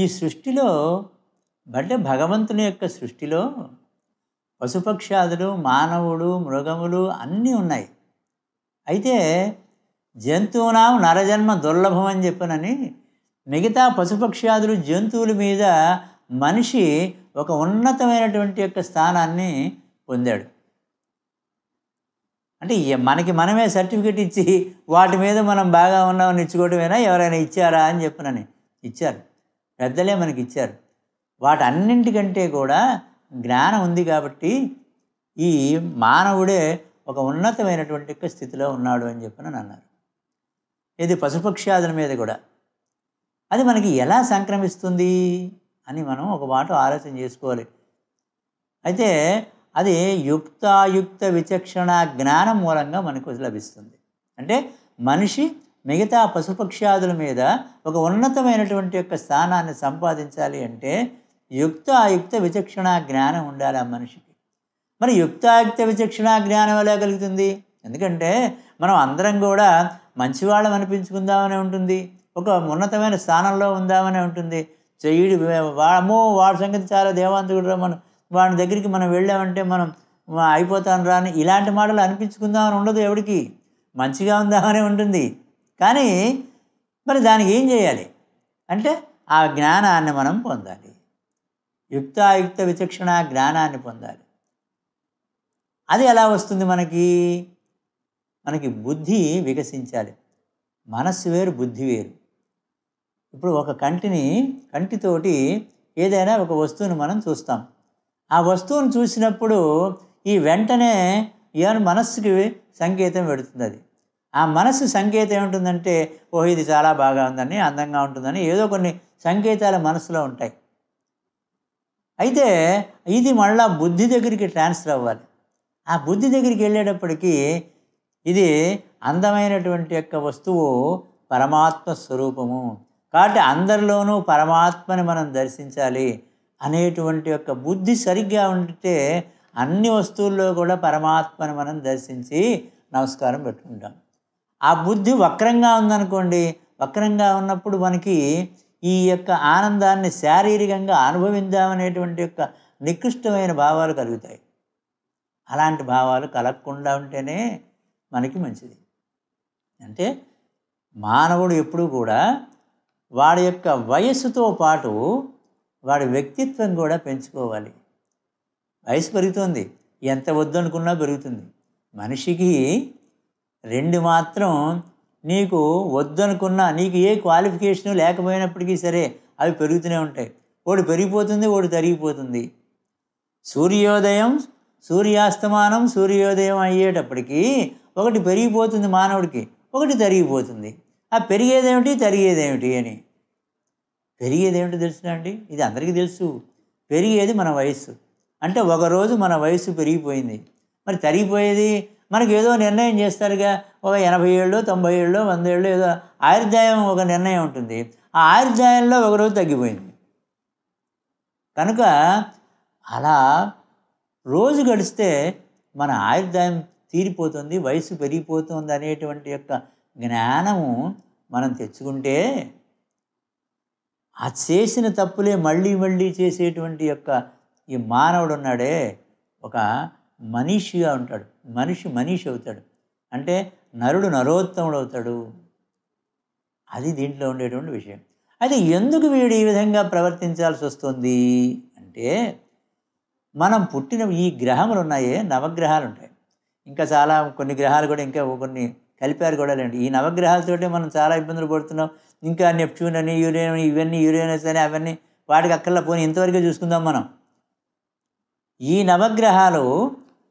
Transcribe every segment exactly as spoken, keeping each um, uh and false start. ఈ సృష్టిలో అంటే భగవంతుని యొక్క సృష్టిలో పశుపక్షాదులు మానవుడు మృగములు అన్నీ ఉన్నాయి. అయితే జంతువునా నరజన్మ దుర్లభం అని చెప్పనని మిగతా పశుపక్షాదులు జంతువుల మీద మనిషి ఒక ఉన్నతమైనటువంటి యొక్క స్థానాన్ని పొందాడు. అంటే మనకి మనమే సర్టిఫికేట్ ఇచ్చి వాటి మీద మనం బాగా ఉన్నామని ఇచ్చుకోవటమేనా? ఎవరైనా ఇచ్చారా అని చెప్పనని ఇచ్చారు, పెద్దలే మనకి ఇచ్చారు. వాటన్నింటికంటే కూడా జ్ఞానం ఉంది కాబట్టి ఈ మానవుడే ఒక ఉన్నతమైనటువంటి స్థితిలో ఉన్నాడు అని చెప్పి నన్ను అన్నారు. ఇది పశుపక్షాదుల మీద కూడా. అది మనకి ఎలా సంక్రమిస్తుంది అని మనం ఒక మాట ఆలోచన చేసుకోవాలి. అయితే అది యుక్తాయుక్త విచక్షణ జ్ఞానం మూలంగా మనకు లభిస్తుంది. అంటే మనిషి మిగతా పశుపక్షాదుల మీద ఒక ఉన్నతమైనటువంటి యొక్క స్థానాన్ని సంపాదించాలి అంటే యుక్తాయుక్త విచక్షణ జ్ఞానం ఉండాలి ఆ మనిషికి. మరి యుక్తాయుక్త విచక్షణ జ్ఞానం ఎలా కలుగుతుంది? ఎందుకంటే మనం అందరం కూడా మంచివాళ్ళం అనిపించుకుందామనే ఉంటుంది, ఒక ఉన్నతమైన స్థానంలో ఉందామనే ఉంటుంది. చెయ్యడు వాడమో వాడి సంగతి చాలా దేవాంతకుడు రా, మనం వాడి దగ్గరికి మనం వెళ్ళామంటే మనం అయిపోతాం రా అని ఇలాంటి మాటలు అనిపించుకుందామని ఉండదు ఎవరికి, మంచిగా ఉందామనే ఉంటుంది. కానీ మరి దానికి ఏం చేయాలి అంటే ఆ జ్ఞానాన్ని మనం పొందాలి, యుక్తాయుక్త విచక్షణ జ్ఞానాన్ని పొందాలి. అది ఎలా వస్తుంది? మనకి మనకి బుద్ధి వికసించాలి. మనస్సు వేరు, బుద్ధి వేరు. ఇప్పుడు ఒక కంటిని కంటితోటి ఏదైనా ఒక వస్తువుని మనం చూస్తాం. ఆ వస్తువును చూసినప్పుడు ఈ వెంటనే ఏమైనా మనస్సుకి సంకేతం పెడుతుంది. అది ఆ మనస్సు సంకేతం ఏముంటుందంటే ఓహో ఇది చాలా బాగా ఉందని, అందంగా ఉంటుందని, ఏదో కొన్ని సంకేతాలు మనసులో ఉంటాయి. అయితే ఇది మళ్ళా బుద్ధి దగ్గరికి ట్రాన్స్ఫర్ అవ్వాలి. ఆ బుద్ధి దగ్గరికి వెళ్ళేటప్పటికీ ఇది అందమైనటువంటి యొక్క వస్తువు పరమాత్మ స్వరూపము కాబట్టి అందరిలోనూ పరమాత్మని మనం దర్శించాలి అనేటువంటి యొక్క బుద్ధి సరిగ్గా ఉంటే అన్ని వస్తువుల్లో కూడా పరమాత్మని మనం దర్శించి నమస్కారం పెట్టుకుంటాం. ఆ బుద్ధి వక్రంగా ఉందనుకోండి, వక్రంగా ఉన్నప్పుడు మనకి ఈ యొక్క ఆనందాన్ని శారీరకంగా అనుభవిద్దామనేటువంటి యొక్క నికృష్టమైన భావాలు కలుగుతాయి. అలాంటి భావాలు కలగకుండా ఉంటేనే మనకి మంచిది. అంటే మానవుడు ఎప్పుడూ కూడా వాడి యొక్క వయస్సుతో పాటు వాడి వ్యక్తిత్వం కూడా పెంచుకోవాలి. వయసు పెరుగుతుంది, ఎంత వద్దనుకున్నా పెరుగుతుంది. మనిషికి రెండు మాత్రం నీకు వద్దనుకున్నా, నీకు ఏ క్వాలిఫికేషను లేకపోయినప్పటికీ సరే అవి పెరుగుతూనే ఉంటాయి. ఒకటి పెరిగిపోతుంది, ఒకటి తరిగిపోతుంది. సూర్యోదయం సూర్యాస్తమానం సూర్యోదయం అయ్యేటప్పటికీ ఒకటి పెరిగిపోతుంది మానవుడికి, ఒకటి తరిగిపోతుంది. ఆ పెరిగేదేమిటి తరిగేదేమిటి అని, పెరిగేదేమిటి తెలుసునా అండి? ఇది అందరికీ తెలుసు. పెరిగేది మన వయస్సు. అంటే ఒకరోజు మన వయస్సు పెరిగిపోయింది, మరి తరిగిపోయేది మనకి ఏదో నిర్ణయం చేస్తారుగా, ఒక ఎనభై ఏళ్ళు తొంభై ఏళ్ళు వంద ఏళ్ళు ఏదో ఆయుర్దాయం ఒక నిర్ణయం ఉంటుంది. ఆ ఆయుర్దాయంలో ఒకరోజు తగ్గిపోయింది. కనుక అలా రోజు గడిస్తే మన ఆయుర్దాయం తీరిపోతుంది, వయసు పెరిగిపోతుంది అనేటువంటి యొక్క జ్ఞానము మనం తెచ్చుకుంటే ఆ చేసిన తప్పులే మళ్ళీ మళ్ళీ చేసేటువంటి యొక్క ఈ మానవుడు ఉన్నాడే ఒక మనిషిగా ఉంటాడు. మనిషి మనిషి అవుతాడు, అంటే నరుడు నరోత్తముడు అవుతాడు. అది దీంట్లో ఉండేటువంటి విషయం. అయితే ఎందుకు వీడు ఈ విధంగా ప్రవర్తించాల్సి వస్తుంది అంటే మనం పుట్టిన ఈ గ్రహములు ఉన్నాయే, నవగ్రహాలు ఉంటాయి, ఇంకా చాలా కొన్ని గ్రహాలు కూడా ఇంకా కొన్ని కలిపారు కూడా లేండి. ఈ నవగ్రహాలతోటే మనం చాలా ఇబ్బందులు పడుతున్నాం. ఇంకా నెప్ట్యూన్ అని యురేన్ ఇవన్నీ యురేనస్ అని అవన్నీ వాటికి అక్కర్లా పోని ఇంతవరకే చూసుకుందాం మనం. ఈ నవగ్రహాలు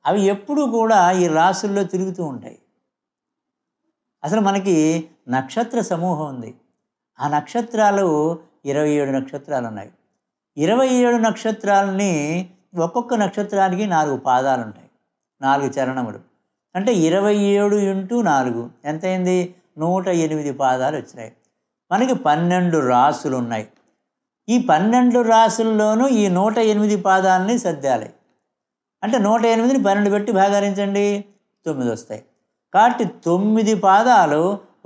అవి ఎప్పుడూ కూడా ఈ రాసుల్లో తిరుగుతూ ఉంటాయి. అసలు మనకి నక్షత్ర సమూహం ఉంది. ఆ నక్షత్రాలు ఇరవై ఏడు నక్షత్రాలు ఉన్నాయి. ఇరవై ఏడు నక్షత్రాలని ఒక్కొక్క నక్షత్రానికి నాలుగు పాదాలు ఉంటాయి, నాలుగు చరణములు. అంటే ఇరవై ఏడు ఇంటూ నాలుగు ఎంతైంది? నూట ఎనిమిది పాదాలు వచ్చినాయి. మనకి పన్నెండు రాసులు ఉన్నాయి. ఈ పన్నెండు రాసుల్లోనూ ఈ నూట ఎనిమిది పాదాలని సర్దాలి. అంటే నూట ఎనిమిదిని పన్నెండు పెట్టి భాగారించండి, తొమ్మిది వస్తాయి. కాబట్టి తొమ్మిది పాదాలు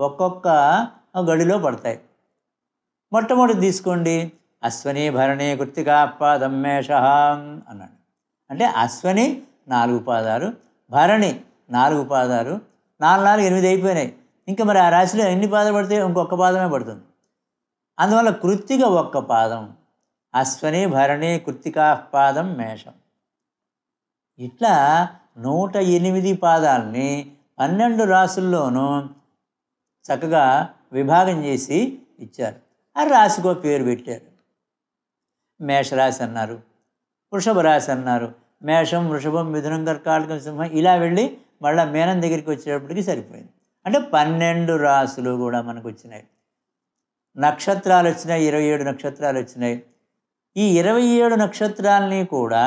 ఒక్కొక్క గడిలో పడతాయి. మొట్టమొదటి తీసుకోండి అశ్వని భరణి కృత్తికా పాదం మేషః అన్నాడు. అంటే అశ్వని నాలుగు పాదాలు, భరణి నాలుగు పాదాలు, నాలుగు నాలుగు ఎనిమిది అయిపోయినాయి. ఇంకా మరి ఆ రాశిలో ఎన్ని పాదాలు పడితే ఇంకొక పాదమే పడుతుంది. అందువల్ల కృత్తిక ఒక్క పాదం, అశ్వని భరణి కృత్తికా పాదం మేషం. ఇట్లా నూట ఎనిమిది పాదాలని పన్నెండు రాసుల్లోనూ చక్కగా విభాగం చేసి ఇచ్చారు. ఆ రాశికో పేరు పెట్టారు. మేషరాశి అన్నారు, వృషభ రాశి అన్నారు. మేషం, వృషభం, మిథునం, కర్కాటకం, సింహం ఇలా వెళ్ళి మళ్ళీ మేనం దగ్గరికి వచ్చేటప్పటికి సరిపోయింది. అంటే పన్నెండు రాసులు కూడా మనకు వచ్చినాయి. నక్షత్రాలు వచ్చినాయి, ఇరవై ఏడు నక్షత్రాలు వచ్చినాయి. ఈ ఇరవై ఏడు నక్షత్రాలని కూడా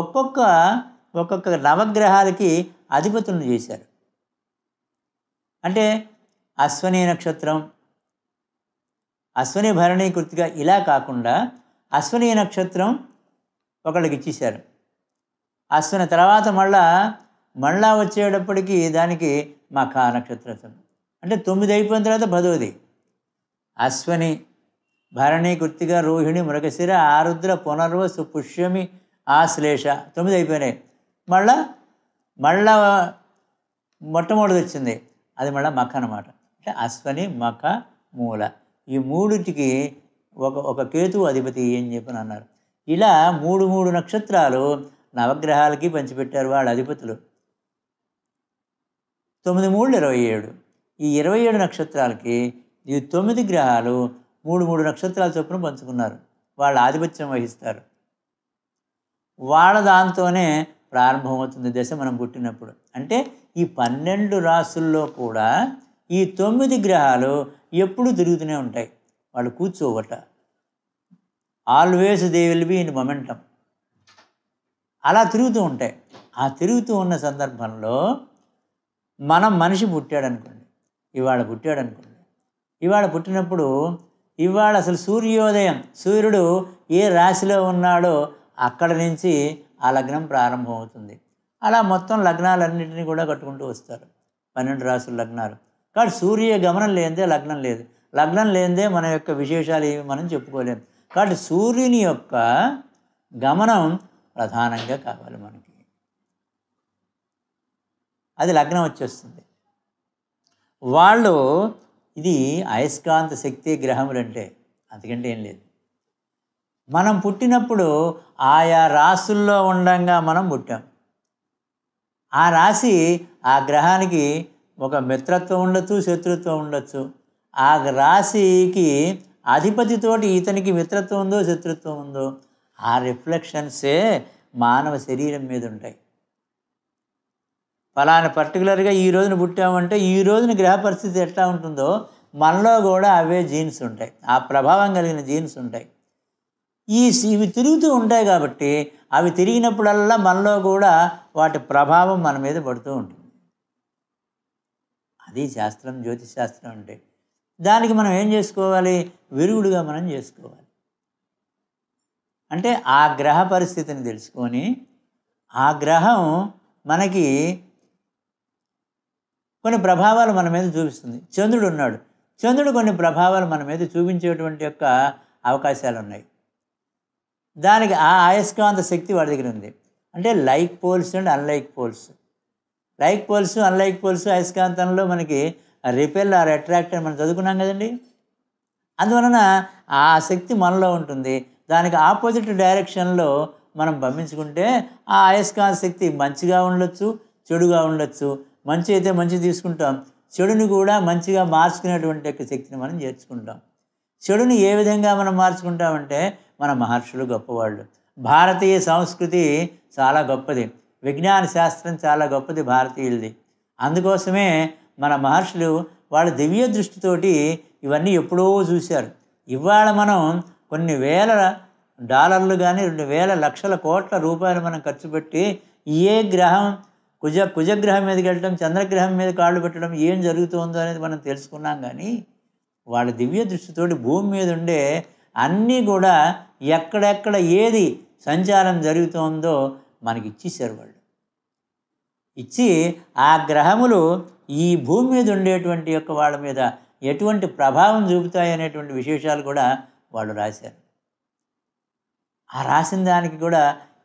ఒక్కొక్క ఒక్కొక్క నవగ్రహాలకి అధిపతులను చేశారు. అంటే అశ్వని నక్షత్రం, అశ్వని భరణి కృత్తిగా ఇలా కాకుండా అశ్వని నక్షత్రం ఒకళ్ళకి ఇచ్చేశారు. అశ్వని తర్వాత మళ్ళా మళ్ళా వచ్చేటప్పటికి దానికి మఖా నక్షత్రం. అంటే తొమ్మిది అయిపోయిన తర్వాత పదోది. అశ్వని భరణి కృత్తిగా రోహిణి మృగశిర ఆరుద్ర పునర్వసు పుష్యమి ఆశ్లేష తొమ్మిది అయిపోయినాయి. మళ్ళా మళ్ళా మొట్టమొదటిది వచ్చింది అది మళ్ళీ మఖ అన్నమాట. అంటే అశ్వని, మఖ, మూల ఈ మూడిటికి ఒక ఒక కేతువు అధిపతి అని చెప్పని అన్నారు. ఇలా మూడు మూడు నక్షత్రాలు నవగ్రహాలకి పంచిపెట్టారు వాళ్ళ అధిపతులు. తొమ్మిది మూడు ఇరవై ఏడు. ఈ ఇరవై ఏడు నక్షత్రాలకి ఈ తొమ్మిది గ్రహాలు మూడు మూడు నక్షత్రాల చొప్పున పంచుకున్నారు. వాళ్ళ ఆధిపత్యం వహిస్తారు. వాళ్ళ దాంతోనే ప్రారంభమవుతుంది దశ మనం పుట్టినప్పుడు. అంటే ఈ పన్నెండు రాసుల్లో కూడా ఈ తొమ్మిది గ్రహాలు ఎప్పుడు తిరుగుతూనే ఉంటాయి, వాళ్ళు కూర్చోవట. Always they will be in momentum. అలా తిరుగుతూ ఉంటాయి. ఆ తిరుగుతూ ఉన్న సందర్భంలో మనం మనిషి పుట్టాడనుకోండి, ఇవాళ పుట్టాడనుకోండి, ఇవాళ పుట్టినప్పుడు ఇవాళ అసలు సూర్యోదయం, సూర్యుడు ఏ రాశిలో ఉన్నాడో అక్కడ నుంచి ఆ లగ్నం ప్రారంభమవుతుంది. అలా మొత్తం లగ్నాలన్నింటినీ కూడా కట్టుకుంటూ వస్తారు పన్నెండు రాసుల లగ్నాలు. కాబట్టి సూర్య గమనం లేనిదే లగ్నం లేదు, లగ్నం లేనిదే మన యొక్క విశేషాలు ఏమి మనం చెప్పుకోలేము. కాబట్టి సూర్యుని యొక్క గమనం ప్రధానంగా కావాలి మనకి. అది లగ్నం వచ్చేస్తుంది. వాళ్ళు ఇది అయస్కాంత శక్తి గ్రహములంటే అందుకంటే ఏం లేదు. మనం పుట్టినప్పుడు ఆయా రాసుల్లో ఉండగా మనం పుట్టాం. ఆ రాశి ఆ గ్రహానికి ఒక మిత్రత్వం ఉండొచ్చు, శత్రుత్వం ఉండొచ్చు. ఆ రాశికి అధిపతితోటి ఇతనికి మిత్రత్వం ఉందో శత్రుత్వం ఉందో ఆ రిఫ్లెక్షన్సే మానవ శరీరం మీద ఉంటాయి. ఫలానా పర్టికులర్గా ఈ రోజున పుట్టామంటే ఈ రోజున గ్రహ పరిస్థితి ఎట్లా ఉంటుందో మనలో కూడా అవే జీన్స్ ఉంటాయి, ఆ ప్రభావం కలిగిన జీన్స్ ఉంటాయి. ఈ ఇవి తిరుగుతూ ఉంటాయి కాబట్టి అవి తిరిగినప్పుడల్లా మనలో కూడా వాటి ప్రభావం మన మీద పడుతూ ఉంటుంది. అది శాస్త్రం, జ్యోతిశాస్త్రం అంటే. దానికి మనం ఏం చేసుకోవాలి? విరుగుడుగా మనం చేసుకోవాలి. అంటే ఆ గ్రహ పరిస్థితిని తెలుసుకొని ఆ గ్రహం మనకి కొన్ని ప్రభావాలు మన మీద చూపిస్తుంది. చంద్రుడు ఉన్నాడు, చంద్రుడు కొన్ని ప్రభావాలు మన మీద చూపించేటువంటి యొక్క అవకాశాలు ఉన్నాయి. దానికి ఆ అయస్కాంత శక్తి వాడి దగ్గర ఉంది. అంటే like poles and unlike poles, like poles unlike poles అయస్కాంతంలో మనకి రిపెల్ ఆర్ అట్రాక్ట్ అని మనం చదువుకున్నాం కదండి. అందువలన ఆ శక్తి మనలో ఉంటుంది. దానికి ఆపోజిట్ డైరెక్షన్లో మనం పంపించుకుంటే ఆ అయస్కాంత శక్తి మంచిగా ఉండొచ్చు, చెడుగా ఉండొచ్చు. మంచి అయితే మంచి తీసుకుంటాం, చెడుని కూడా మంచిగా మార్చుకునేటువంటి యొక్క శక్తిని మనం చేర్చుకుంటాం. చెడుని ఏ విధంగా మనం మార్చుకుంటామంటే మన మహర్షులు గొప్పవాళ్ళు. భారతీయ సంస్కృతి చాలా గొప్పది, విజ్ఞాన శాస్త్రం చాలా గొప్పది భారతీయులది. అందుకోసమే మన మహర్షులు వాళ్ళ దివ్య దృష్టితోటి ఇవన్నీ ఎప్పుడో చూశారు. ఇవాళ మనం కొన్ని వేల డాలర్లు కానీ రెండు వేల లక్షల కోట్ల రూపాయలు మనం ఖర్చు పెట్టి ఏ గ్రహం కుజ కుజగ్రహం మీదకి వెళ్ళటం, చంద్రగ్రహం మీద కాళ్ళు పెట్టడం ఏం జరుగుతుందో అనేది మనం తెలుసుకున్నాం. కానీ వాళ్ళ దివ్య దృష్టితోటి భూమి మీద ఉండే అన్నీ కూడా ఎక్కడెక్కడ ఏది సంచారం జరుగుతుందో మనకి ఇచ్చేశారు వాళ్ళు. ఇచ్చి ఆ గ్రహములు ఈ భూమి మీద ఉండేటువంటి యొక్క వాళ్ళ మీద ఎటువంటి ప్రభావం చూపుతాయి అనేటువంటి విశేషాలు కూడా వాళ్ళు రాశారు. ఆ రాసిన దానికి కూడా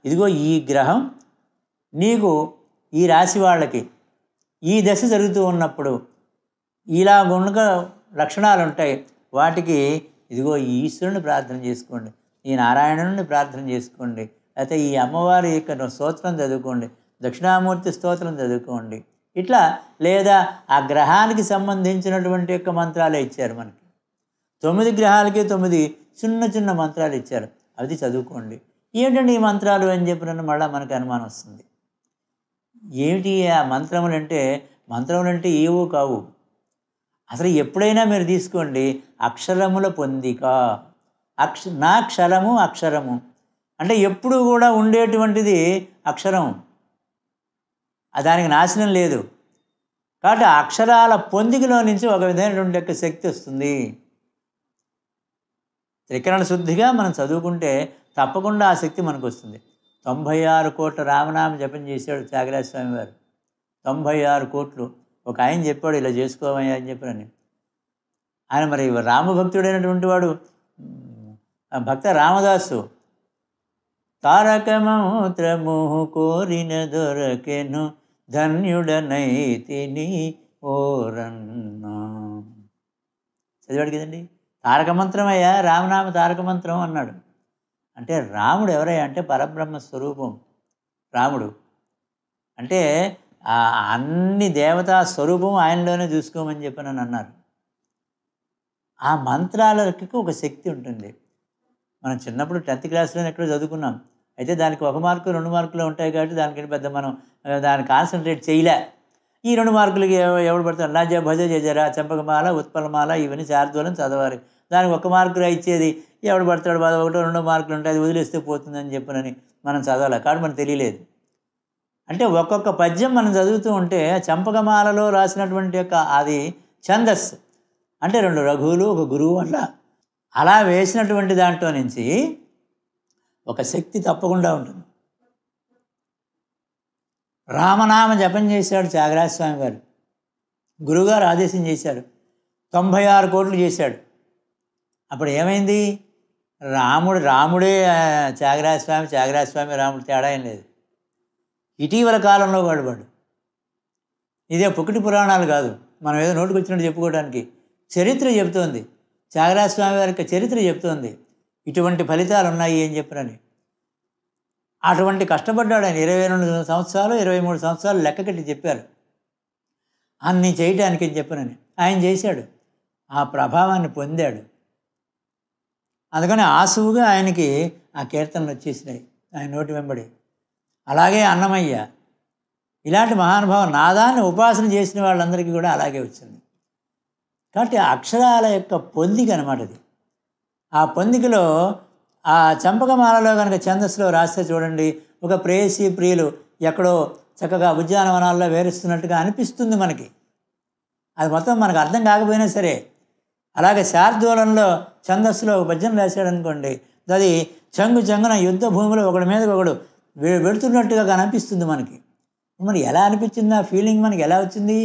ఇదిగో ఈ గ్రహం నీకు ఈ రాశి వాళ్ళకి ఈ దశ జరుగుతూ ఉన్నప్పుడు ఇలా గుణక లక్షణాలు ఉంటాయి, వాటికి ఇదిగో ఈ ఈశ్వరుని ప్రార్థన చేసుకోండి, ఈ నారాయణుని ప్రార్థన చేసుకోండి, లేకపోతే ఈ అమ్మవారి యొక్క స్తోత్రం చదువుకోండి, దక్షిణామూర్తి స్తోత్రం చదువుకోండి, ఇట్లా లేదా ఆ గ్రహానికి సంబంధించినటువంటి యొక్క మంత్రాలే ఇచ్చారు మనకి. తొమ్మిది గ్రహాలకి తొమ్మిది చిన్న చిన్న మంత్రాలు ఇచ్చారు, అది చదువుకోండి. ఏమిటండి ఈ మంత్రాలు అని చెప్పిన మళ్ళీ మనకు అనుమానం వస్తుంది. ఏమిటి ఆ మంత్రములంటే? మంత్రములంటే ఏవో కావు. అసలు ఎప్పుడైనా మీరు తీసుకోండి, అక్షరముల పొందిక, అక్ష నా క్షరము అక్షరము అంటే ఎప్పుడు కూడా ఉండేటువంటిది అక్షరం, దానికి నాశనం లేదు. కాబట్టి అక్షరాల పొందికలో నుంచి ఒక విధమైనటువంటి యొక్క శక్తి వస్తుంది. త్రికరణ శుద్ధిగా మనం చదువుకుంటే తప్పకుండా ఆ శక్తి మనకు వస్తుంది. తొంభై ఆరు కోట్ల రామనామ జపం చేశాడు త్యాగరాజ స్వామి వారు. తొంభై ఆరు కోట్లు ఒక ఆయన చెప్పాడు, ఇలా చేసుకోమయ్యా అని చెప్పారని. ఆయన మరి రామభక్తుడైనటువంటి వాడు భక్త రామదాసు. తారకమూత్రము కోరిన దొరకెను ధన్యుడనైతిని ఓరన్న చదివాడు కదండి. తారకమంత్రమయ్యా రామనామ తారక మంత్రం అన్నాడు. అంటే రాముడు ఎవరయ్యా అంటే పరబ్రహ్మ స్వరూపం రాముడు. అంటే అన్ని దేవతా స్వరూపం ఆయనలోనే చూసుకోమని చెప్పి నన్ను అన్నారు. ఆ మంత్రాలకి ఒక శక్తి ఉంటుంది. మనం చిన్నప్పుడు టెన్త్ క్లాస్లో ఎక్కడో చదువుకున్నాం, అయితే దానికి ఒక మార్కు రెండు మార్కులు ఉంటాయి కాబట్టి దానికి పెద్ద మనం దాన్ని కాన్సన్ట్రేట్ చేయలే. ఈ రెండు మార్కులకి ఎవరు పడతారు? రాజా భజ చేశారా, చంపకమాల, ఉత్పలమాల, ఇవన్నీ శారదూలం చదవాలి. దానికి ఒక మార్కు రా ఇచ్చేది, ఎవడు పడతాడు బాధ, ఒకటో రెండో మార్కులు ఉంటాయి, అది వదిలేస్తే పోతుందని చెప్పనని మనం చదవాలి కాబట్టి మనకు తెలియలేదు. అంటే ఒక్కొక్క పద్యం మనం చదువుతూ ఉంటే చంపకమాలలో రాసినటువంటి యొక్క అది ఛందస్ అంటే రెండు రఘువులు ఒక గురువు అట్ల అలా వేసినటువంటి దాంట్లో నుంచి ఒక శక్తి తప్పకుండా ఉంటుంది. రామనామ జపం చేశాడు త్యాగరాజ స్వామి వారు, గురువుగారు ఆదేశం చేశాడు, తొంభై ఆరు కోట్లు చేశాడు. అప్పుడు ఏమైంది? రాముడు రాముడే త్యాగరాజ స్వామి, త్యాగరాజ స్వామి రాముడు, తేడా ఏం లేదు. ఇటీవల కాలంలో వాడువాడు ఇదే పొకిటి పురాణాలు కాదు, మనం ఏదో నోటుకు వచ్చినట్టు చెప్పుకోవడానికి. చరిత్ర చెబుతోంది, త్యాగరాజ స్వామి వారి యొక్క చరిత్ర చెబుతోంది ఇటువంటి ఫలితాలు ఉన్నాయి అని చెప్పినని. అటువంటి కష్టపడ్డాడు ఆయన. ఇరవై రెండు సంవత్సరాలు ఇరవై మూడు సంవత్సరాలు లెక్క కట్టి చెప్పారు అన్నీ చేయటానికి అని చెప్పినని. ఆయన చేశాడు, ఆ ప్రభావాన్ని పొందాడు. అందుకని ఆసువుగా ఆయనకి ఆ కీర్తనలు వచ్చేసినాయి ఆయన నోటి వెంబడి. అలాగే అన్నమయ్య ఇలాంటి మహానుభావం నాదాన్ని ఉపాసన చేసిన వాళ్ళందరికీ కూడా అలాగే వచ్చింది. కాబట్టి అక్షరాల యొక్క పొందిక అనమాట అది. ఆ పొందికలో ఆ చంపకమాలలో కనుక ఛందస్సులో రాస్తే చూడండి, ఒక ప్రేయసి ప్రియులు ఎక్కడో చక్కగా ఉద్యానవనాల్లో వేరుస్తున్నట్టుగా అనిపిస్తుంది మనకి. అది మొత్తం మనకు అర్థం కాకపోయినా సరే. అలాగే శార్దూలంలో ఛందస్సులో ఒక పద్యం రాశాడు అనుకోండి, అది చంగు చంగున యుద్ధ భూమిలో ఒకడి మీద ఒకడు వెడుతున్నట్టుగా కనిపిస్తుంది మనకి. మరి ఎలా అనిపించింది? ఆ ఫీలింగ్ మనకి ఎలా వచ్చింది?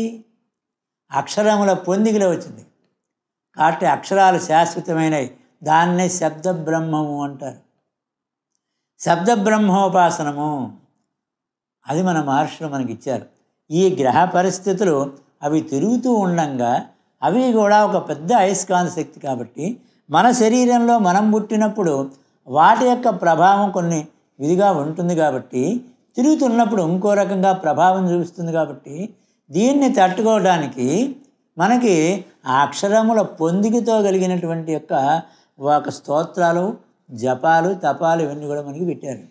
అక్షరముల పొందికలో వచ్చింది. కాబట్టి అక్షరాలు శాశ్వతమైనవి, దాన్నే శబ్ద బ్రహ్మము అంటారు. శబ్ద బ్రహ్మోపాసనము అది మన మహర్షులు మనకి ఇచ్చారు. ఈ గ్రహ పరిస్థితులు అవి తిరుగుతూ ఉండగా అవి కూడా ఒక పెద్ద అయస్కాంత శక్తి. కాబట్టి మన శరీరంలో మనం పుట్టినప్పుడు వాటి యొక్క ప్రభావం కొన్ని విధిగా ఉంటుంది కాబట్టి తిరుగుతున్నప్పుడు ఇంకో రకంగా ప్రభావం చూపిస్తుంది. కాబట్టి దీన్ని తట్టుకోవడానికి మనకి ఆ అక్షరముల పొందికతో కలిగినటువంటి యొక్క ఒక స్తోత్రాలు, జపాలు, తపాలు ఇవన్నీ కూడా మనకి పెట్టారు.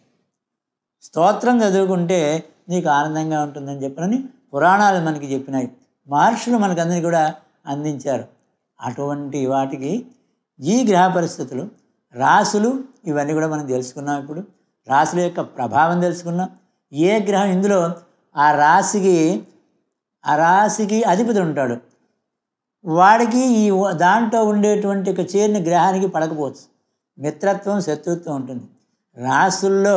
స్తోత్రం చదువుకుంటే నీకు ఆనందంగా ఉంటుందని చెప్పని పురాణాలు మనకి చెప్పినాయి, మహర్షులు మనకందరికీ కూడా అందించారు. అటువంటి వాటికి ఈ గ్రహ పరిస్థితులు, రాసులు ఇవన్నీ కూడా మనం తెలుసుకున్నాం. ఇప్పుడు రాశుల యొక్క ప్రభావం తెలుసుకున్నాం. ఏ గ్రహం ఇందులో ఆ రాశికి ఆ రాశికి అధిపతి ఉంటాడు, వాడికి ఈ దాంట్లో ఉండేటువంటి ఒక చేరిన గ్రహానికి పడకపోవచ్చు. మిత్రత్వం, శత్రుత్వం ఉంటుంది రాశుల్లో.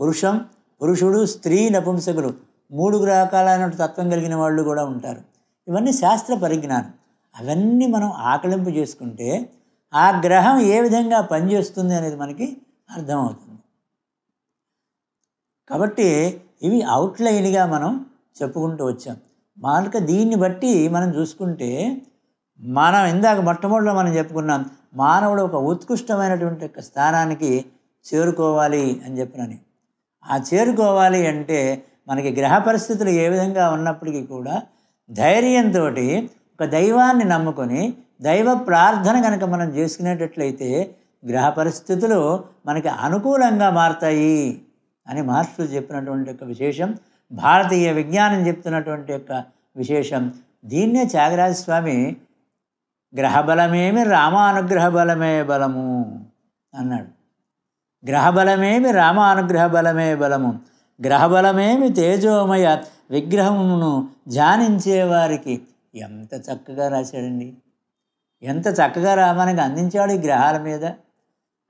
పురుషం, పురుషుడు, స్త్రీ, నపుంసకులు మూడు రకాలైన తత్వం కలిగిన వాళ్ళు కూడా ఉంటారు. ఇవన్నీ శాస్త్ర పరిజ్ఞానం. అవన్నీ మనం ఆకలింపు చేసుకుంటే ఆ గ్రహం ఏ విధంగా పనిచేస్తుంది అనేది మనకి అర్థమవుతుంది. కాబట్టి ఇవి అవుట్లైన్గా మనం చెప్పుకుంటూ వచ్చాం. మార్క దీన్ని బట్టి మనం చూసుకుంటే మనం ఇందాక మొట్టమొదటిలో మనం చెప్పుకున్నాం మానవుడు ఒక ఉత్కృష్టమైనటువంటి ఒక స్థానానికి చేరుకోవాలి అని చెప్పినని. ఆ చేరుకోవాలి అంటే మనకి గ్రహ పరిస్థితులు ఏ విధంగా ఉన్నప్పటికీ కూడా ధైర్యంతో ఒక దైవాన్ని నమ్ముకొని దైవ ప్రార్థన కనుక మనం చేసుకునేటట్లయితే గ్రహ పరిస్థితులు మనకి అనుకూలంగా మారుతాయి అని మహర్షులు చెప్పినటువంటి యొక్క విశేషం, భారతీయ విజ్ఞానం చెప్తున్నటువంటి యొక్క విశేషం. దీన్నే త్యాగరాజ స్వామి గ్రహబలమేమి రామానుగ్రహ బలమే బలము అన్నాడు. గ్రహబలమేమి రామానుగ్రహ బలమే బలము, గ్రహబలమేమి తేజోమయ విగ్రహమును ధ్యానించేవారికి. ఎంత చక్కగా రాశాడండి, ఎంత చక్కగా రామానికి అందించాడు ఈ గ్రహాల మీద.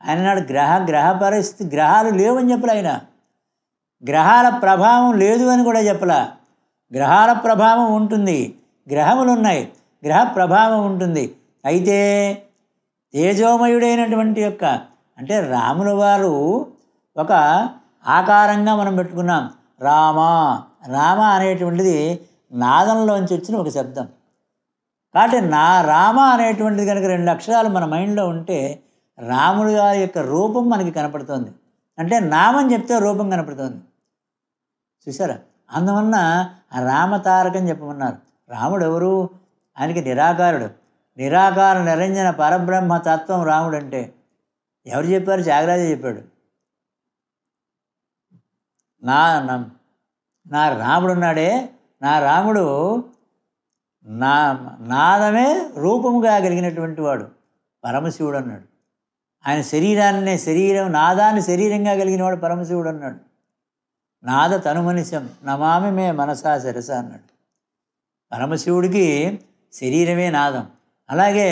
ఆయన నాడు గ్రహ గ్రహ పరిస్థితి గ్రహాలు లేవని చెప్పలే, ఆయన గ్రహాల ప్రభావం లేదు అని కూడా చెప్పలా. గ్రహాల ప్రభావం ఉంటుంది, గ్రహములు ఉన్నాయి, గ్రహ ప్రభావం ఉంటుంది. అయితే తేజోమయుడైనటువంటి యొక్క అంటే రాముల వారు ఒక ఆకారంగా మనం పెట్టుకున్నాం. రామ రామ అనేటువంటిది నాదంలోంచి వచ్చిన ఒక శబ్దం కాబట్టి నా రామ అనేటువంటిది కనుక రెండు అక్షరాలు మన మైండ్లో ఉంటే రాముడి గారి యొక్క రూపం మనకి కనపడుతుంది. అంటే నామని చెప్తే రూపం కనపడుతుంది, చూసారా. అందువలన రామతారకం చెప్పమన్నారు. రాముడు ఎవరు? ఆయనకి నిరాకారుడు, నిరాకార నిరంజన పరబ్రహ్మ తత్వం రాముడు అంటే ఎవరు చెప్పారు? త్యాగరాజే చెప్పాడు. నా నా రాముడు ఉన్నాడే, నా రాముడు నా నాదమే రూపముగా కలిగినటువంటి వాడు పరమశివుడు అన్నాడు. ఆయన శరీరాన్నే శరీరం నాదాన్ని శరీరంగా కలిగిన వాడు పరమశివుడు అన్నాడు. నాద తనుమనిశం నమామి మే మనసా శిరస అన్నాడు. పరమశివుడికి శరీరమే నాదం, అలాగే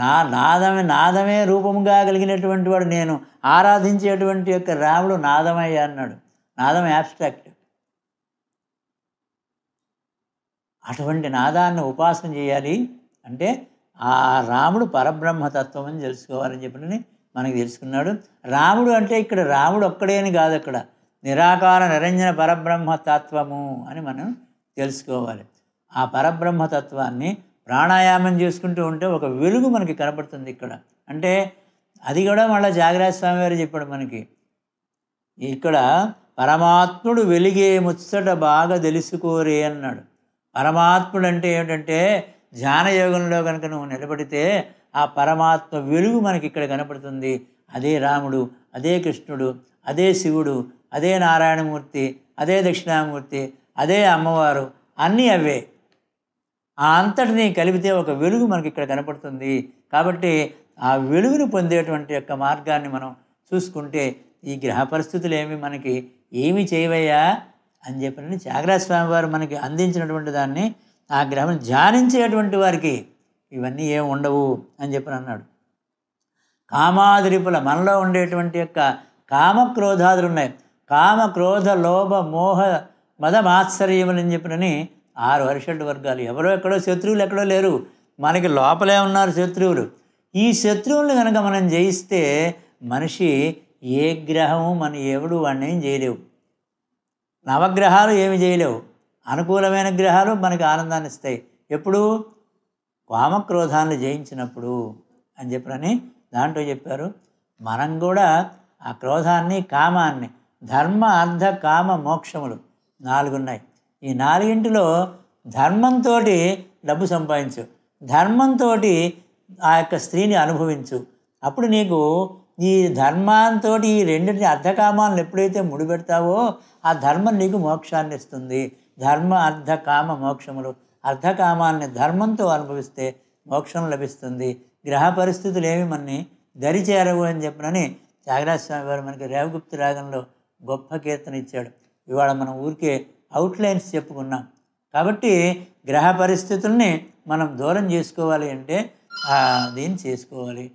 నా నాదమే నాదమే రూపంగా కలిగినటువంటి వాడు నేను ఆరాధించేటువంటి యొక్క రాముడు నాదమయ్య అన్నాడు. నాదం యాబ్స్ట్రాక్ట్. అటువంటి నాదాన్ని ఉపాసన చేయాలి అంటే ఆ రాముడు పరబ్రహ్మతత్వం అని తెలుసుకోవాలని చెప్పి మనకు తెలుసుకున్నాడు. రాముడు అంటే ఇక్కడ రాముడు ఒక్కడే అని కాదు, అక్కడ నిరాకార నిరంజన పరబ్రహ్మతత్వము అని మనం తెలుసుకోవాలి. ఆ పరబ్రహ్మతత్వాన్ని ప్రాణాయామం చేసుకుంటూ ఉంటే ఒక వెలుగు మనకి కనపడుతుంది ఇక్కడ. అంటే అది కూడా మళ్ళీ త్యాగరాజ స్వామి వారు చెప్పాడు మనకి. ఇక్కడ పరమాత్ముడు వెలిగే ముచ్చట బాగా తెలుసుకోరే అన్నాడు. పరమాత్ముడు అంటే ఏమిటంటే ధ్యానయోగంలో కనుక నువ్వు నిలబడితే ఆ పరమాత్మ వెలుగు మనకి ఇక్కడ కనపడుతుంది. అదే రాముడు, అదే కృష్ణుడు, అదే శివుడు, అదే నారాయణమూర్తి, అదే దక్షిణామూర్తి, అదే అమ్మవారు, అన్నీ అవే. ఆ అంతటినీ కలిపితే ఒక వెలుగు మనకి ఇక్కడ కనపడుతుంది. కాబట్టి ఆ వెలుగును పొందేటువంటి యొక్క మార్గాన్ని మనం చూసుకుంటే ఈ గ్రహ పరిస్థితులు ఏమి మనకి ఏమి చేయవయ్యా అని చెప్పిన త్యాగరాజ స్వామి వారు మనకి అందించినటువంటి దాన్ని ఆ గ్రహం ధ్యానించేటువంటి వారికి ఇవన్నీ ఏమి ఉండవు అని చెప్పి అన్నాడు. కామాదిరిపుల మనలో ఉండేటువంటి యొక్క కామక్రోధాదులు ఉన్నాయి. కామ క్రోధ లోభ మోహ మద మాత్సర్యములు అని చెప్పినని ఆరు అరిషడ్ వర్గాలు. ఎవరో ఎక్కడో శత్రువులు ఎక్కడో లేరు, మనకి లోపలే ఉన్నారు శత్రువులు. ఈ శత్రువులను కనుక మనం జయిస్తే మనిషి ఏ గ్రహము మన ఎవడు వాడిని ఏం చేయలేవు. నవగ్రహాలు ఏమి చేయలేవు. అనుకూలమైన గ్రహాలు మనకి ఆనందాన్ని ఇస్తాయి ఎప్పుడు కామక్రోధాన్ని జయించినప్పుడు అని చెప్పని దాంట్లో చెప్పారు. మనం కూడా ఆ క్రోధాన్ని కామాన్ని ధర్మ అర్థ కామ మోక్షములు నాలుగున్నాయి. ఈ నాలుగింటిలో ధర్మంతో డబ్బు సంపాదించు, ధర్మంతో ఆ యొక్క స్త్రీని అనుభవించు. అప్పుడు నీకు ఈ ధర్మంతో ఈ రెండింటిని అర్థకామాలను ఎప్పుడైతే ముడిపెడతావో ఆ ధర్మం నీకు మోక్షాన్ని ఇస్తుంది. ధర్మ అర్థ కామ మోక్షములు. అర్థకామాన్ని ధర్మంతో అనుభవిస్తే మోక్షం లభిస్తుంది. గ్రహ పరిస్థితులు ఏమి మనని దరిచేరవు అని చెప్పినని త్యాగరాజ స్వామి వారు మనకి రేవగుప్త రాగంలో గొప్ప కీర్తన ఇచ్చాడు. ఇవాళ మనం ఊరికే అవుట్లైన్స్ చెప్పుకున్నాం. కాబట్టి గ్రహ పరిస్థితుల్ని మనం దూరం చేసుకోవాలి అంటే దీన్ని చేసుకోవాలి.